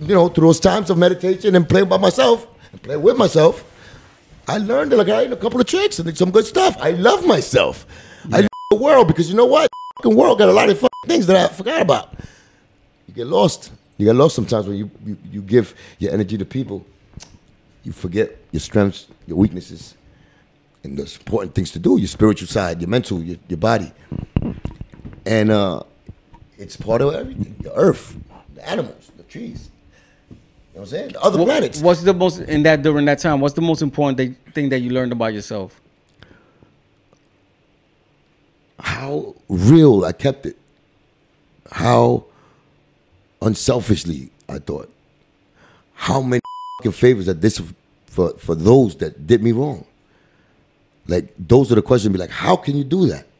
you know, through those times of meditation and playing by myself, and playing with myself, I learned like I did a couple of tricks and did some good stuff. I love myself. Yeah. I love the world, because you know what? The fucking world got a lot of things that I forgot about. You get lost. You get lost sometimes when you give your energy to people. You forget your strengths, your weaknesses, and those important things to do, your spiritual side, your mental, your body. And it's part of everything, the earth, the animals, the trees. You know what I'm saying? The other planets. What's the most, during that time, what's the most important thing that you learned about yourself? How real I kept it. How unselfishly I thought. How many favors that this for those that did me wrong. Like, those are the questions. Be like, how can you do that?